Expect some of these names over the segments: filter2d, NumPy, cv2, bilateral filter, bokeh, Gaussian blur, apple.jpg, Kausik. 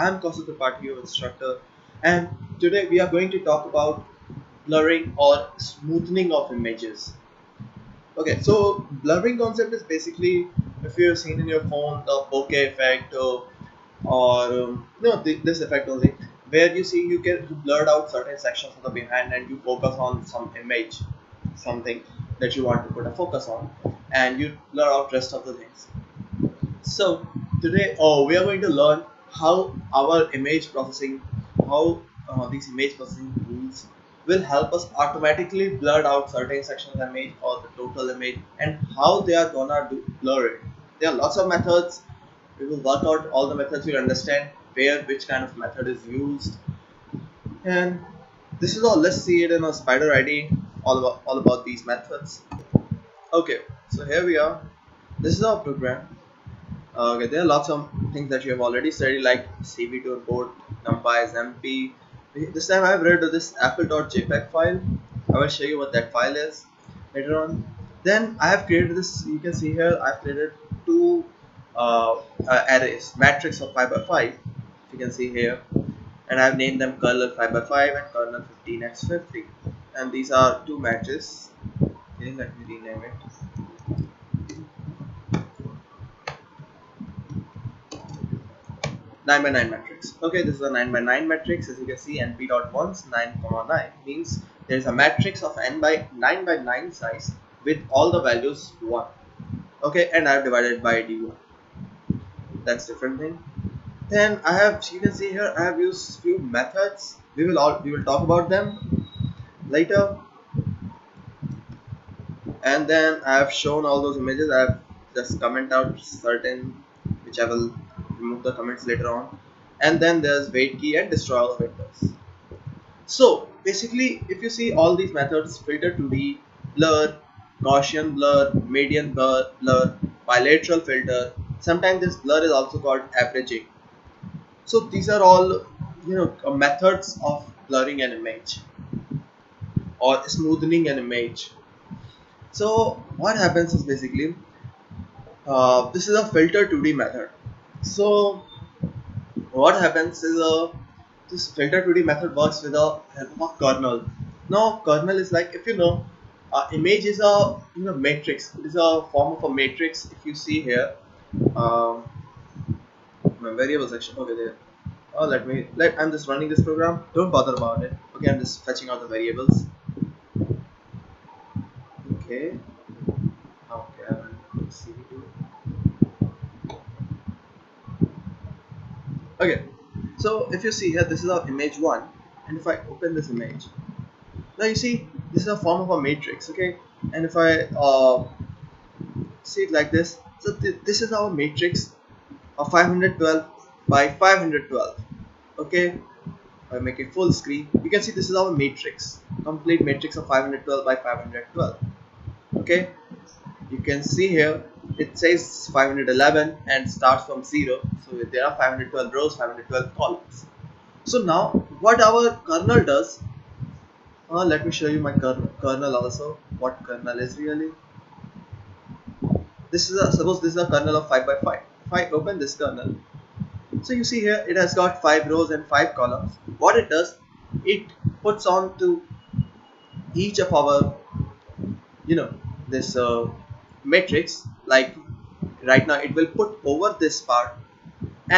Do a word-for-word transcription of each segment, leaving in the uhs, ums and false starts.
I'm Kausik, the part view instructor, and today we are going to talk about blurring or smoothing of images. Okay, so blurring concept is basically, if you've seen in your phone, the bokeh effect or, or um, you know, th this effect only, where you see you can you blurred out certain sections of the behind and you focus on some image, something that you want to put a focus on, and you blur out rest of the things. So today oh, we are going to learn how our image processing, how uh, these image processing rules will help us automatically blur out certain sections of the image or the total image, and how they are gonna do blur it. There are lots of methods. We will work out all the methods, you understand where which kind of method is used, and this is all. Let's see it in a spider I D, all about all about these methods. Okay, so here we are. This is our program. Uh, okay, there are lots of things that you have already studied, like C V two import, NumPy, NumPy. This time I have read this apple dot J P G file. I will show you what that file is later on. Then I have created this. You can see here I've created two uh, uh, arrays, matrix of five by five. You can see here, and I've named them kernel five by five and kernel fifteen by fifty, and these are two matches. Okay, let me rename it nine by nine matrix. Okay, this is a nine by nine matrix. As you can see, N P dot ones nine comma nine means there is a matrix of n by nine by nine size with all the values one. Okay, and I've divided by d one. That's different thing. Then I have, you can see here, I have used few methods. We will all we will talk about them later. And then I have shown all those images. I have just comment out certain, which I will remove the comments later on. And then there's wait key and destroy all vectors. So basically, if you see all these methods, filter two D, blur, Gaussian blur, median blur, blur, bilateral filter. Sometimes this blur is also called averaging. So these are all, you know, methods of blurring an image or smoothing an image. So what happens is basically, uh, this is a filter two D method. So what happens is a, this filter two D method works with a help of kernel. Now kernel is like, if you know, uh, image is a, you know, matrix. It is a form of a matrix. If you see here. Um, my variable section, okay, there. Oh, let me let I'm just running this program, don't bother about it. Okay, I'm just fetching out the variables. Okay, okay, I will C V two. Okay, so if you see here, this is our image one, and if I open this image, now you see this is a form of a matrix, okay, and if I uh, see it like this, so th this is our matrix. five hundred twelve by five hundred twelve. Okay, I make it full screen. You can see this is our matrix, complete matrix of five hundred twelve by five hundred twelve. Okay, you can see here it says five hundred eleven and starts from zero. So there are five hundred twelve rows, five hundred twelve columns. So now what our kernel does, uh, let me show you my kernel, kernel also, what kernel is really. This is a, suppose this is a kernel of five by five. If I open this kernel, so you see here it has got five rows and five columns. What it does, it puts on to each of our, you know, this uh, matrix, like right now it will put over this part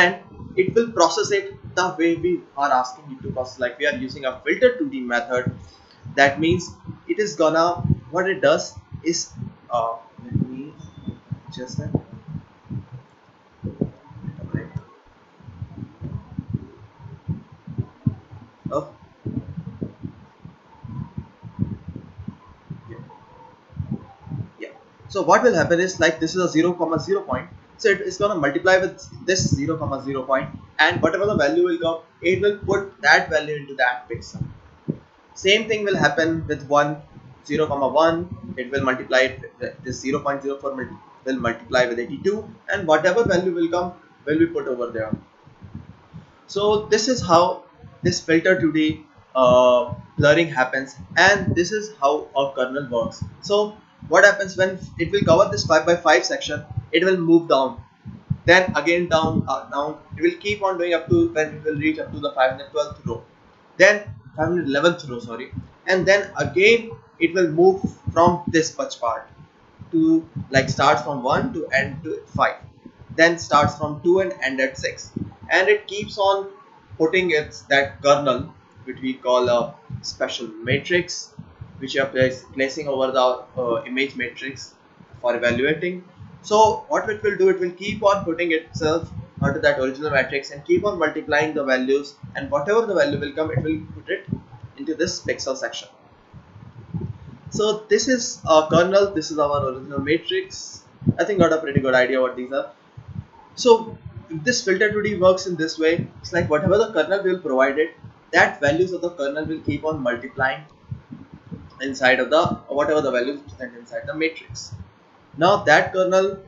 and it will process it the way we are asking it to process. Like we are using a filter two D method, that means it is gonna, what it does is uh, let me just that. Oh. Yeah. Yeah. So what will happen is, like this is a zero comma zero point, so it is gonna multiply with this zero comma zero point, and whatever the value will come, it will put that value into that pixel. Same thing will happen with one zero comma one. It will multiply it with this zero point zero four will multiply with eighty-two, and whatever value will come will be put over there. So this is how this filter two D uh, blurring happens, and this is how our kernel works. So what happens, when it will cover this five by five section, it will move down then again down, uh, down. It will keep on doing up to when it will reach up to the five hundred twelfth row, then five hundred eleventh row, sorry, and then again it will move from this punch part to like starts from one to end to five, then starts from two and end at six, and it keeps on putting its that kernel, which we call a special matrix, which you are place, placing over the uh, image matrix for evaluating. So what it will do, it will keep on putting itself onto that original matrix and keep on multiplying the values, and whatever the value will come, it will put it into this pixel section. So this is our kernel, this is our original matrix. I think got a pretty good idea what these are. So this filter two D works in this way. It's like whatever the kernel will provide it, that values of the kernel will keep on multiplying inside of the whatever the values present inside the matrix. Now that kernel,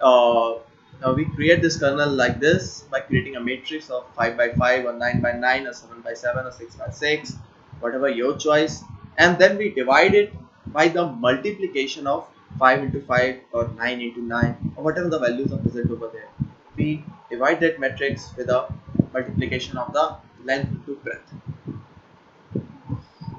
uh, now we create this kernel like this by creating a matrix of five by five or nine by nine or seven by seven or six by six, whatever your choice, and then we divide it by the multiplication of five into five or nine into nine or whatever the values are present over there. We divide that matrix with a multiplication of the length to breadth.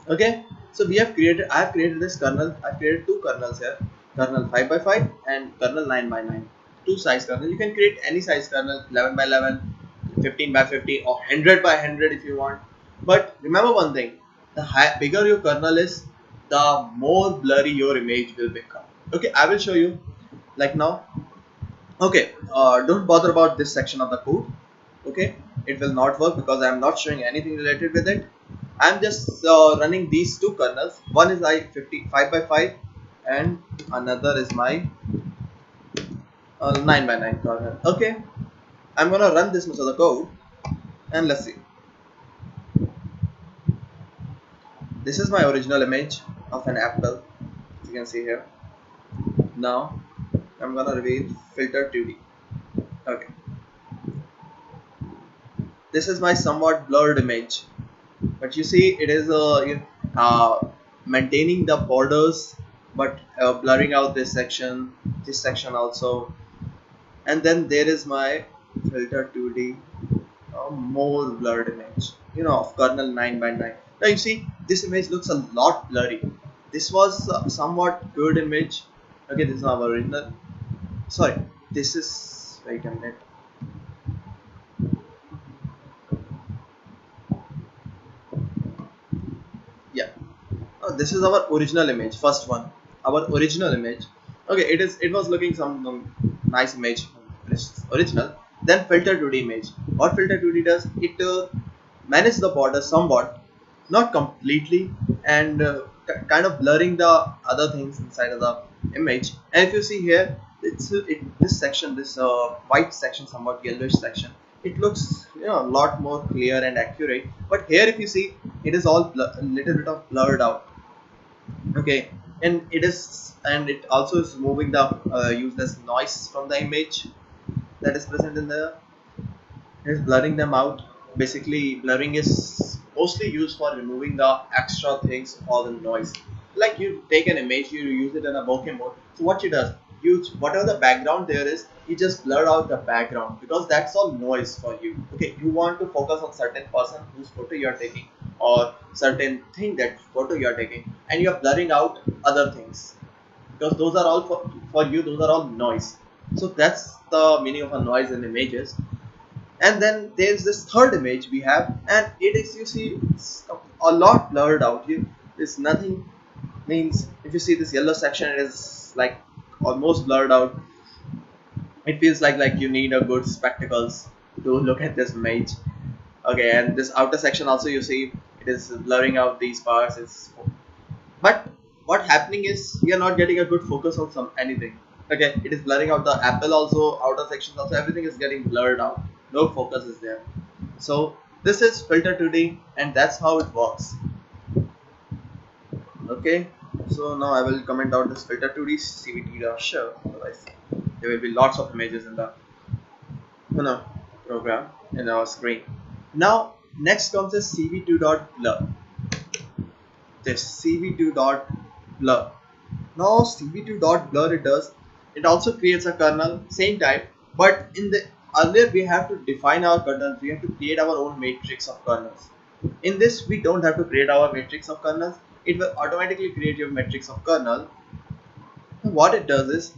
Okay, so we have created, I have created this kernel, I have created two kernels here, kernel five by five and kernel nine by nine, two size kernel. You can create any size kernel, eleven by eleven, fifteen by fifteen or one hundred by one hundred if you want. But remember one thing, the high, bigger your kernel is, the more blurry your image will become. Okay, I will show you like now. Okay, uh, don't bother about this section of the code. Okay, it will not work because I am not showing anything related with it. I am just uh, running these two kernels. One is I five by five and another is my uh, nine by nine kernel. Okay, I am going to run this much of the code and let's see. This is my original image of an apple, as you can see here. Now I'm gonna reveal filter two D. Okay, this is my somewhat blurred image, but you see it is uh, uh, maintaining the borders but uh, blurring out this section, this section also, and then there is my filter two D uh, more blurred image, you know, of kernel nine by nine. Now you see this image looks a lot blurry. This was a somewhat good image. Okay, this is our original. Sorry, this is, wait a minute. Yeah, oh, this is our original image, first one, our original image. Okay, it is. It was looking some um, nice image, original. Then filter two D image. What filter two D does, it uh, manages the border somewhat, not completely, and uh, kind of blurring the other things inside of the image. And if you see here, it's it, this section, this uh, white section, somewhat yellowish section, it looks, you know, a lot more clear and accurate. But here if you see, it is all a little bit of blurred out. Okay, and it is, and it also is moving the uh, useless noise from the image that is present in the, it is blurring them out. Basically blurring is mostly used for removing the extra things or the noise. Like you take an image, you use it in a bokeh mode. So what it does, you, whatever the background there is, you just blur out the background because that's all noise for you. Okay, you want to focus on certain person whose photo you are taking or certain thing that photo you are taking, and you are blurring out other things because those are all for, for you, those are all noise. So that's the meaning of a noise in images. And then there's this third image we have, and it is, you see, it's a lot blurred out. You, there's nothing, means if you see this yellow section, it is like almost blurred out. It feels like like you need a good spectacles to look at this image. Okay, and this outer section also, you see, it is blurring out these parts. It's, but what happening is we are not getting a good focus on some anything. Okay, it is blurring out the apple also, outer sections also, everything is getting blurred out. No focus is there. So this is filter two D, and that's how it works. Okay, so now I will comment out this filter two D C V two show. Otherwise, there will be lots of images in the you know, program in our screen. Now next comes this C V two dot blur. This C V two dot blur. Now C V two dot blur, it does, it also creates a kernel, same type, But in the earlier we have to define our kernels, we have to create our own matrix of kernels. In this we don't have to create our matrix of kernels, it will automatically create your matrix of kernel. And what it does is,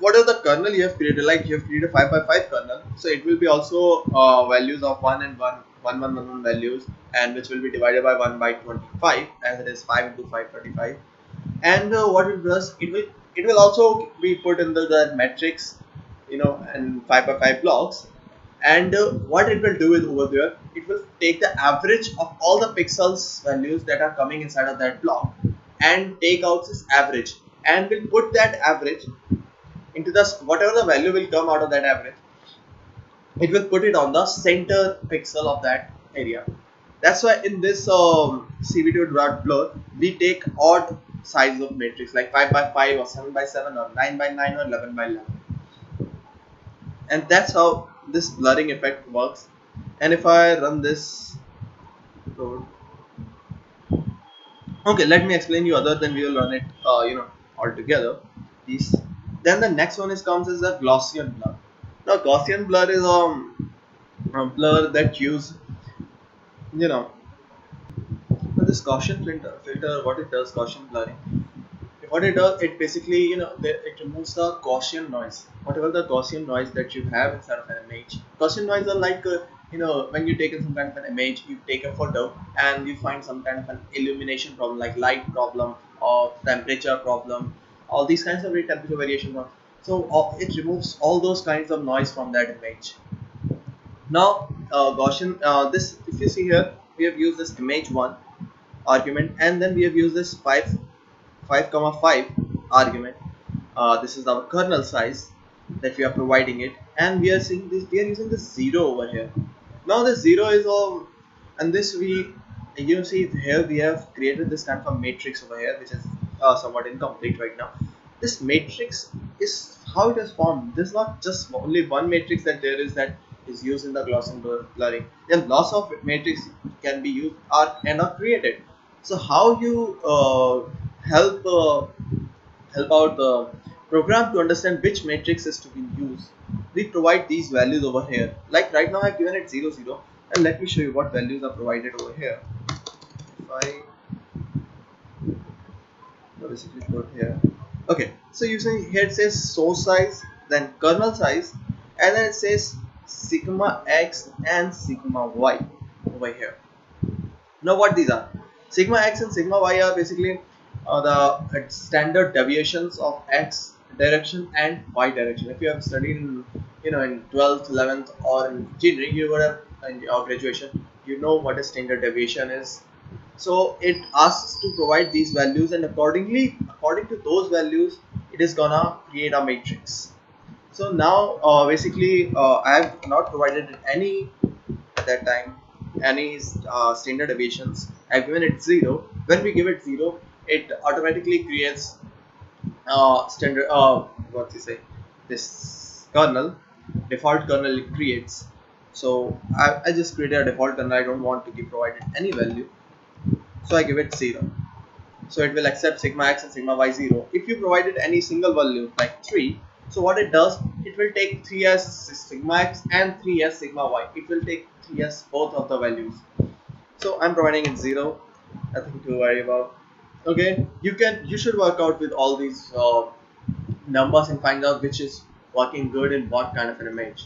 what is the kernel you have created, like you have created a five by five kernel, so it will be also uh, values of one and one, one, one, one, one values, and which will be divided by one by twenty-five, as it is five into five, thirty-five. And uh, what it does, it will it will also be put in the, the matrix, you know, and five by five blocks. And uh, what it will do is, over there it will take the average of all the pixels values that are coming inside of that block and take out this average, and will put that average into the whatever the value will come out of that average, it will put it on the center pixel of that area. That's why in this um, C V two blur we take odd size of matrix like five by five or seven by seven or nine by nine or eleven by eleven. And that's how this blurring effect works. And if I run this code, okay, let me explain you other, then we will run it uh, you know all together. These then the next one is comes is a Gaussian blur. Now Gaussian blur is um, a blur that use you know this Gaussian filter, filter what it does, Gaussian blurring, what it does, it basically you know it removes the Gaussian noise, whatever the Gaussian noise that you have inside of an image. Gaussian noise are like uh, you know when you take some kind of an image, you take a photo and you find some kind of an illumination problem like light problem or temperature problem, all these kinds of temperature variation. So uh, it removes all those kinds of noise from that image. Now uh, Gaussian uh, this, if you see here, we have used this image one argument, and then we have used this five, five comma five argument. Uh, this is our kernel size that we are providing it, and we are seeing this. We are using this zero over here. Now this zero is all, and this we you see here we have created this kind of a matrix over here, which is uh, somewhat incomplete right now. This matrix is how it is formed. This is not just only one matrix that there is that is used in the Gaussian blurring. Then lots of matrix can be used are and are created. So how you uh, help uh, help out the program to understand which matrix is to be used, we provide these values over here. Like right now I've given it zero zero, and let me show you what values are provided over here. If I basically put here, okay, so you see here it says source size, then kernel size, and then it says sigma x and sigma y over here. Now what these are, sigma x and sigma y are basically Uh, the standard deviations of x direction and y direction. If you have studied in, you know in twelfth, eleventh or in engineering, you would have in your graduation, you know what a standard deviation is. So it asks to provide these values, and accordingly according to those values it is gonna create a matrix. So now uh, basically uh, I have not provided any at that time any uh, standard deviations. I have given it zero. When we give it zero, it automatically creates uh, standard uh, what you say this kernel, default kernel it creates. So I, I just created a default kernel. I don't want to give provided any value, so I give it zero. So it will accept sigma x and sigma y zero. If you provided any single value like three, so what it does, it will take three as sigma x and three as sigma y. It will take three as both of the values. So I'm providing it zero, nothing to worry about. Okay, you can you should work out with all these uh, numbers and find out which is working good in what kind of an image.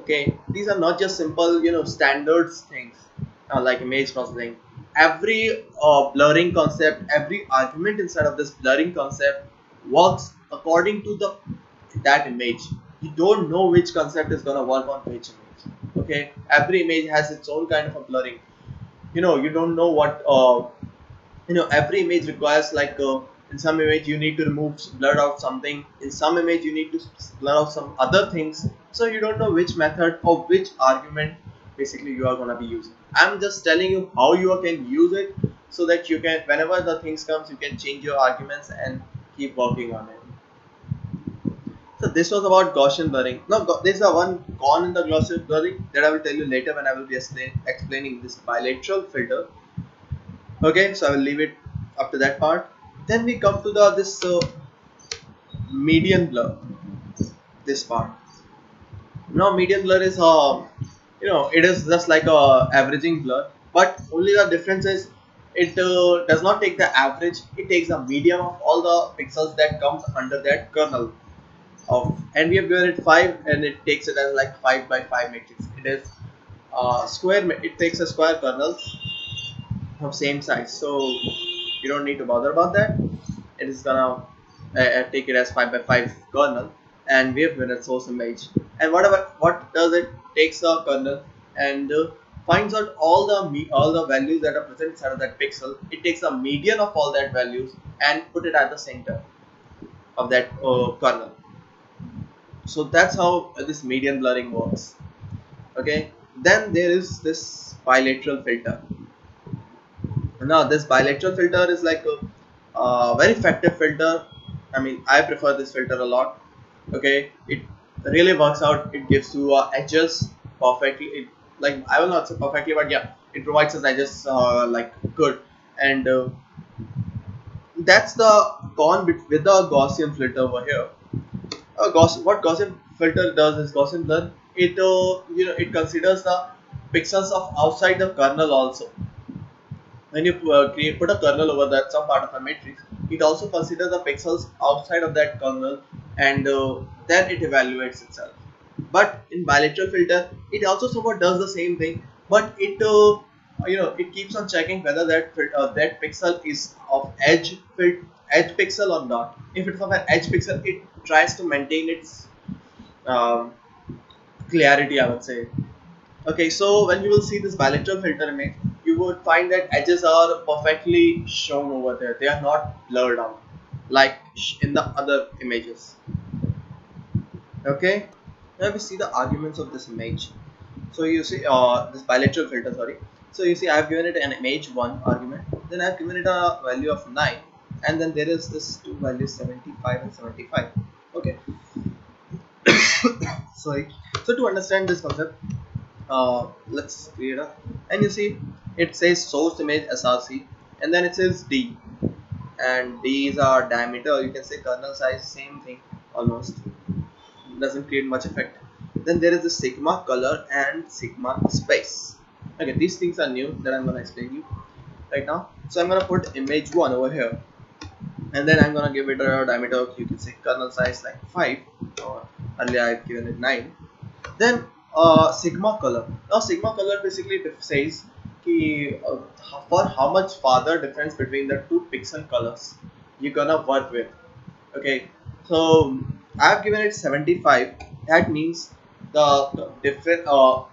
Okay, these are not just simple you know standards things uh, like image processing. Every uh, blurring concept, every argument inside of this blurring concept works according to the that image. You don't know which concept is gonna work on which image. Okay, every image has its own kind of a blurring. You know you don't know what. Uh, You know every image requires like uh, in some image you need to remove blur out something, in some image you need to blur out some other things. So you don't know which method or which argument basically you are gonna be using. I'm just telling you how you can use it, so that you can whenever the things comes you can change your arguments and keep working on it. So this was about Gaussian blurring. Now this is the one con in the Gaussian blurring that I will tell you later when I will be explain, explaining this bilateral filter. Okay, so I will leave it up to that part. Then we come to the this uh, median blur, this part. Now median blur is uh, you know it is just like a averaging blur, but only the difference is it uh, does not take the average, it takes the median of all the pixels that comes under that kernel of, and we have given it five, and it takes it as like five by five matrix. It is uh, square, it takes a square kernel of same size, so you don't need to bother about that. It is gonna uh, take it as five by five kernel, and we have given it source image, and whatever what does it takes the kernel and uh, finds out all the all the values that are present inside of that pixel. It takes a median of all that values and put it at the center of that uh, kernel. So that's how this median blurring works. Okay, then there is this bilateral filter. Now this bilateral filter is like a, a very effective filter. I mean, I prefer this filter a lot. Okay, it really works out. It gives you uh, edges perfectly. It, like I will not say perfectly, but yeah, it provides us edges uh, like good. And uh, that's the con with the Gaussian filter over here. Uh, Gauss, what Gaussian filter does is Gaussian blur. It uh, you know it considers the pixels of outside the kernel also. When you uh, create put a kernel over that some part of a matrix, it also considers the pixels outside of that kernel, and uh, then it evaluates itself. But in bilateral filter, it also somewhat does the same thing, but it uh, you know it keeps on checking whether that uh, that pixel is of edge filter. edge pixel or not. If it's of an edge pixel, it tries to maintain its um, clarity, I would say. Okay, so when you will see this bilateral filter image, you would find that edges are perfectly shown over there. They are not blurred out like in the other images. Okay, now we see the arguments of this image. So you see uh, this bilateral filter, sorry. So you see I have given it an image one argument, then I have given it a value of nine. And then there is this two values seventy-five and seventy-five. Okay. Sorry. So to understand this concept, uh, let's create a, and you see it says source image S R C, and then it says D, and D is our diameter. You can say kernel size, same thing almost. Doesn't create much effect. Then there is the sigma color and sigma space. Okay, these things are new that I'm gonna explain you right now. So I'm gonna put image one over here. And then I'm gonna give it a diameter of, you can say, kernel size like five, or earlier I've given it nine. Then uh, sigma color. Now sigma color basically says ki, uh, for how much farther difference between the two pixel colors you're gonna work with. Okay, so I've given it seventy-five. That means the, the different uh,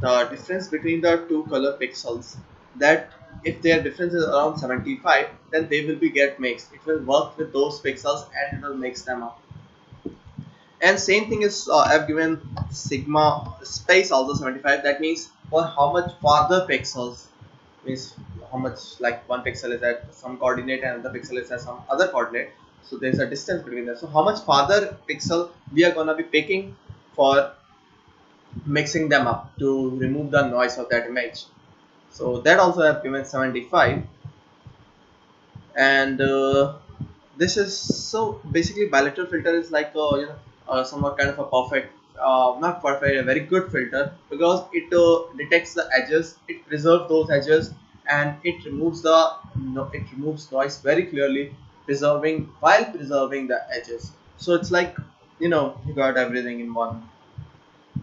the difference between the two color pixels, that if their difference is around seventy-five, then they will be get mixed. It will work with those pixels and it will mix them up. And same thing is uh, I've given sigma space also seventy-five. That means for how much farther pixels, means how much, like one pixel is at some coordinate and another pixel is at some other coordinate. So there's a distance between them. So how much farther pixel we are gonna be picking for mixing them up to remove the noise of that image. So that also I have given seventy-five, and uh, this is, so basically bilateral filter is like a, you know uh, somewhat kind of a perfect, uh, not perfect, a very good filter, because it uh, detects the edges, it preserves those edges, and it removes the no, it removes noise very clearly, preserving while preserving the edges. So it's like, you know you got everything in one.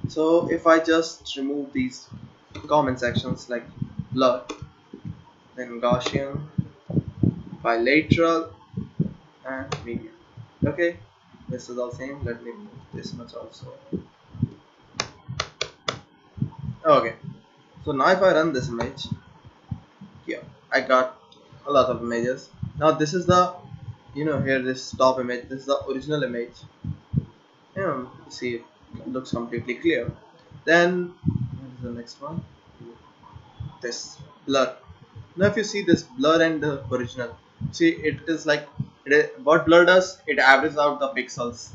So if I just remove these comment sections like blur, then Gaussian, bilateral, and median. Okay, this is all same. Let me move this much also. Okay, so now if I run this image, yeah, I got a lot of images. Now this is the, you know here this top image, this is the original image. You know, see it looks completely clear. Then the next one, this blur. Now if you see this blur and the original, see it is like it is, what blur does, it averages out the pixels.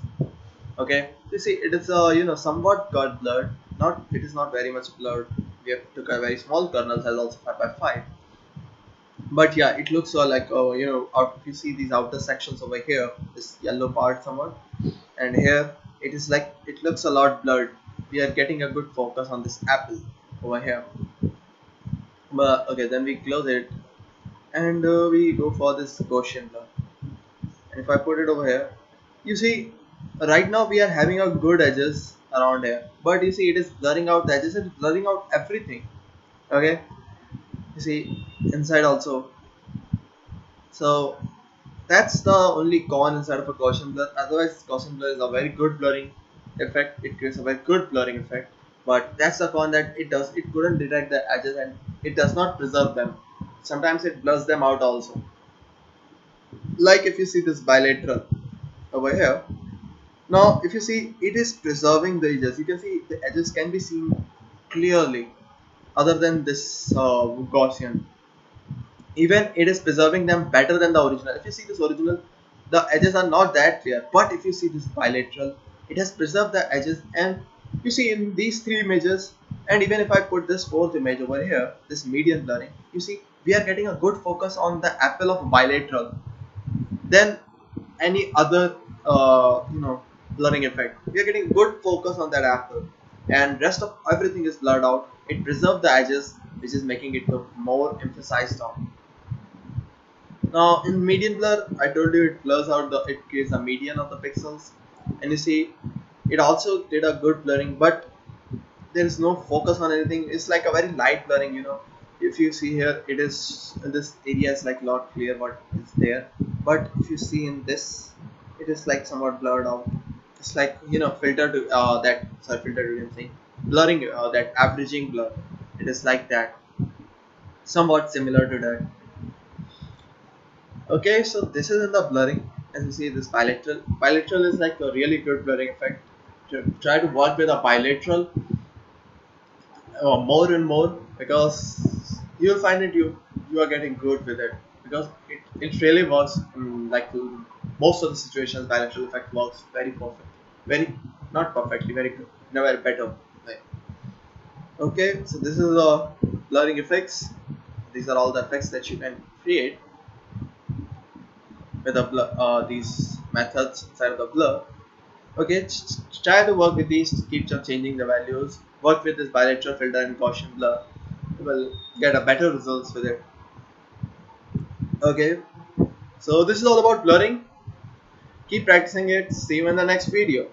Okay, you see it is uh, you know somewhat got blurred, not it is not very much blurred. We have took a very small kernel size also five by five, but yeah, it looks uh, like oh, you know out, if you see these outer sections over here, this yellow part somewhat, and here it is like it looks a lot blurred. we are getting a good focus on this apple over here. But okay, then we close it and uh, we go for this Gaussian blur. And if I put it over here, you see right now we are having a good edges around here, but you see it is blurring out the edges, it is blurring out everything. Okay, you see inside also. So that's the only con inside of a Gaussian blur. Otherwise, Gaussian blur is a very good blurring effect. It creates a very good blurring effect, but that's the con, that it does. It couldn't detect the edges and it does not preserve them. Sometimes it blurs them out also. Like if you see this bilateral over here. Now, if you see, it is preserving the edges. You can see the edges can be seen clearly, other than this uh, Gaussian. Even it is preserving them better than the original. If you see this original, the edges are not that clear. But if you see this bilateral, it has preserved the edges. And you see in these three images, and even if I put this fourth image over here, this median blurring, you see we are getting a good focus on the apple of bilateral than any other uh, you know blurring effect. We are getting good focus on that apple, and rest of everything is blurred out. It preserved the edges, which is making it look more emphasized on. Now in median blur, I told you it blurs out the, it creates a median of the pixels, and you see it also did a good blurring, but there is no focus on anything. It's like a very light blurring, you know. If you see here, it is, this area is like not clear what is there, but if you see in this, it is like somewhat blurred out. It's like, you know, filter to uh, that sorry filter to thing, blurring uh, that averaging blur. It is like that, somewhat similar to that. Okay, so this is in the blurring. As you see, this bilateral bilateral is like a really good blurring effect. Try to work with a bilateral uh, more and more, because you'll find it you you are getting good with it, because it, it really works. Um, like most of the situations, bilateral effect works very perfect, very not perfectly, very good, never better. Right. Okay, so this is the blurring effects. These are all the effects that you can create with the blur, uh, these methods inside of the blur. Okay, try to work with these, keep on changing the values, work with this bilateral filter and Gaussian blur. You will get a better results with it. Okay, so this is all about blurring. Keep practicing it. See you in the next video.